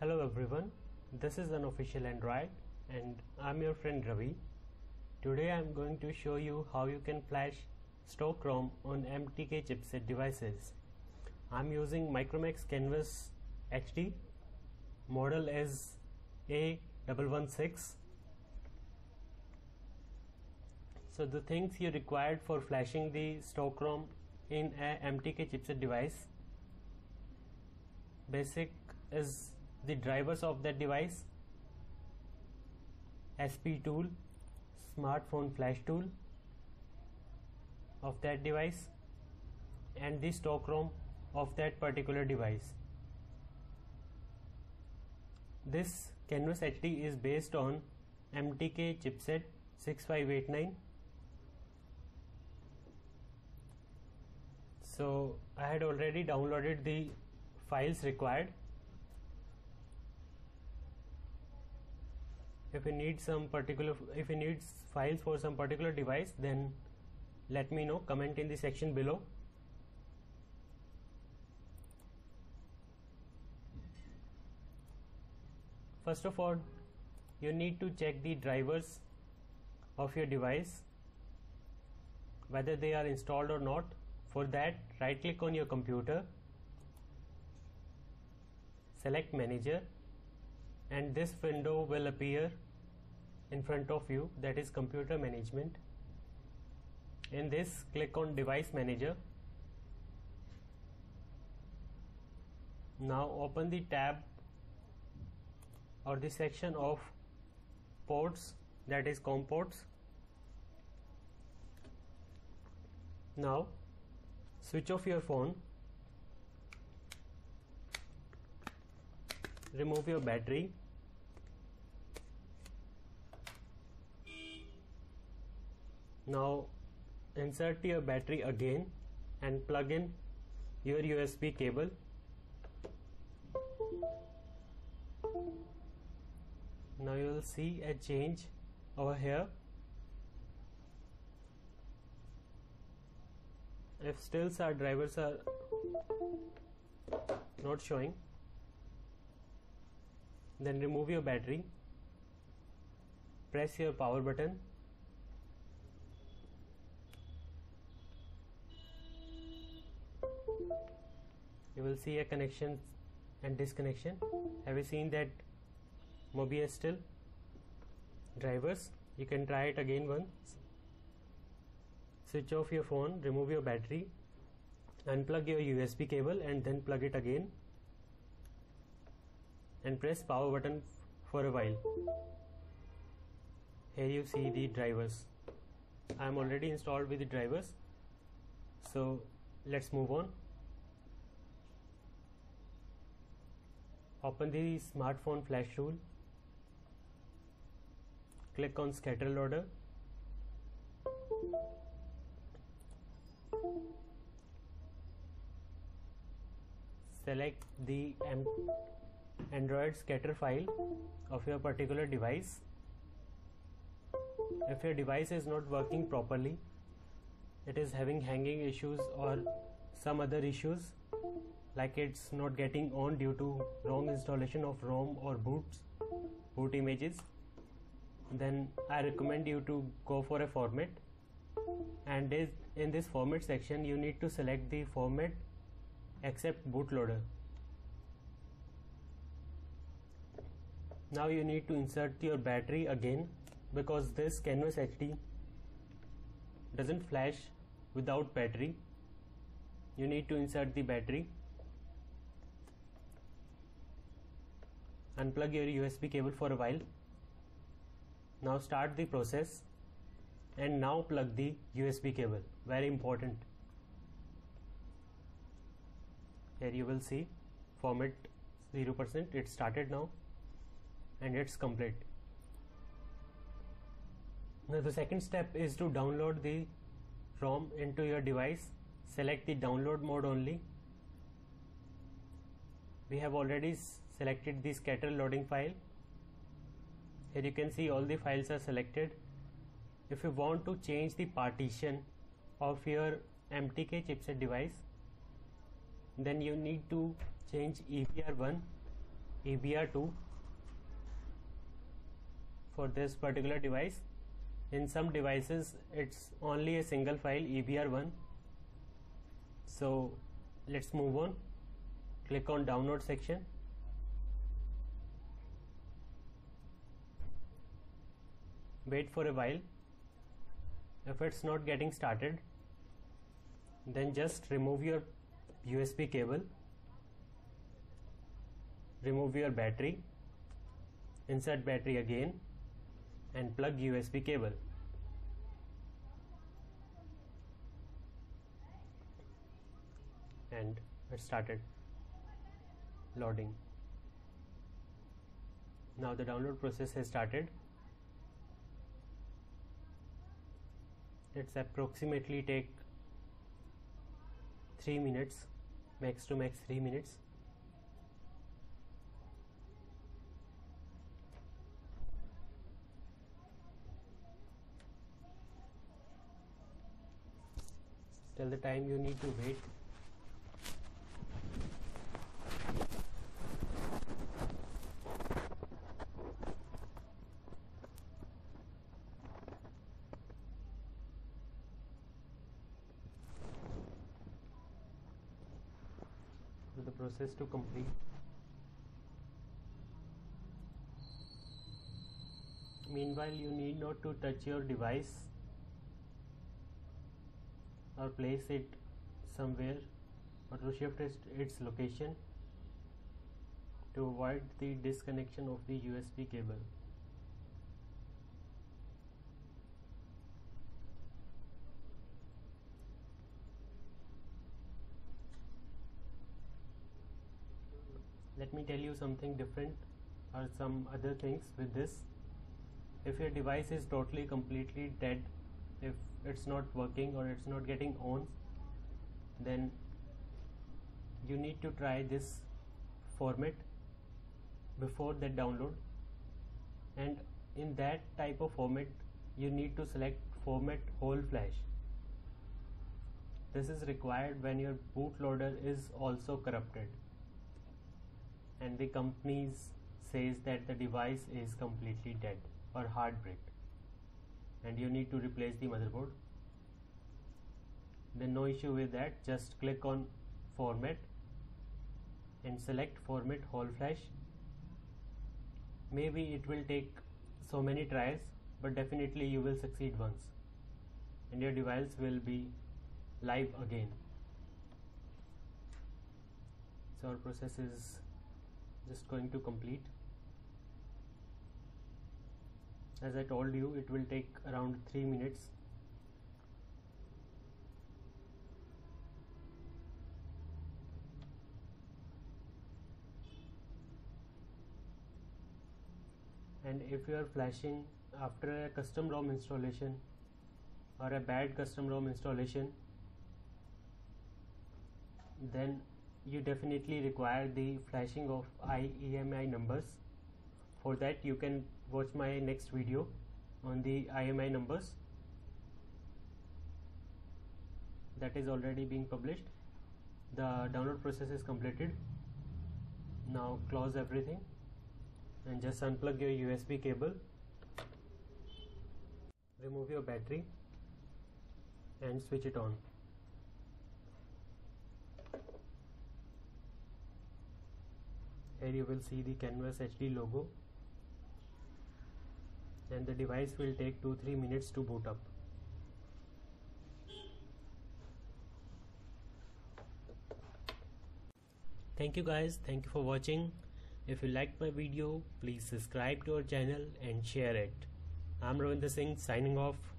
Hello everyone, this is Unofficial Android and I'm your friend Ravi. Today I'm going to show you how you can flash stock ROM on MTK chipset devices. I'm using Micromax Canvas HD, model is A116. So the things you required for flashing the stock ROM in a MTK chipset device. Basic is the drivers of that device, SP tool, smartphone flash tool of that device, and the stock ROM of that particular device. This Canvas HD is based on MTK chipset 6589. So I had already downloaded the files required. If you need files for some particular device, then let me know, comment in the section below. First of all, you need to check the drivers of your device, whether they are installed or not. For that, right click on your computer, select Manager, and this window will appear in front of you, that is Computer Management. In this, click on Device Manager. Now open the tab or the section of ports, that is COM ports. Now switch off your phone, remove your battery, now insert your battery again and plug in your USB cable. Now you will see a change over here. If still our drivers are not showing, then remove your battery, press your power button, you will see a connection and disconnection. Have you seen that Mobi still drivers? You can try it again once. Switch off your phone, remove your battery, unplug your USB cable and then plug it again, and press power button for a while. Here you see the drivers. I am already installed with the drivers, so let's move on. Open the smartphone flash tool, click on scatter loader, select the Android scatter file of your particular device. If your device is not working properly, it is having hanging issues or some other issues, like it's not getting on due to wrong installation of ROM or boot images, then I recommend you to go for a format, and in this format section you need to select the format except bootloader. Now you need to insert your battery again, because this Canvas HD doesn't flash without battery. You need to insert the battery. Unplug your USB cable for a while. Now start the process, and now plug the USB cable. Very important. Here you will see format 0%. It started now, and it's complete. Now the second step is to download the ROM into your device. Select the download mode only. We have already selected the scatter loading file. Here you can see all the files are selected. If you want to change the partition of your MTK chipset device, then you need to change EBR1 EBR2 for this particular device. In some devices it's only a single file, EBR1. So let's move on. Click on download section. Wait for a while. If it's not getting started, then just remove your USB cable, remove your battery, insert battery again, and plug USB cable. And it started loading. Now the download process has started. It's approximately take 3 minutes, max to max 3 minutes. Till the time you need to wait. For the process to complete. Meanwhile, you need not to touch your device or place it somewhere, or to shift its location to avoid the disconnection of the USB cable. Let me tell you something different or some other things with this. If your device is totally completely dead, if it's not working or it's not getting on, then you need to try this format before that download, and in that type of format you need to select format whole flash. This is required when your bootloader is also corrupted and the companies says that the device is completely dead or hard bricked, and you need to replace the motherboard. Then no issue with that, just click on format and select format whole flash. Maybe it will take so many tries, but definitely you will succeed once and your device will be live again. So our process is just going to complete. As I told you, it will take around 3 minutes. And if you are flashing after a custom ROM installation or a bad custom ROM installation, then you definitely require the flashing of IMEI numbers. For that you can watch my next video on the IMEI numbers, that is already being published. The download process is completed. Now close everything and just unplug your USB cable, remove your battery and switch it on. Here you will see the Canvas HD logo. And the device will take 2-3 minutes to boot up. Thank you guys, thank you for watching. If you liked my video, please subscribe to our channel and share it. I'm Ravindra Singh signing off.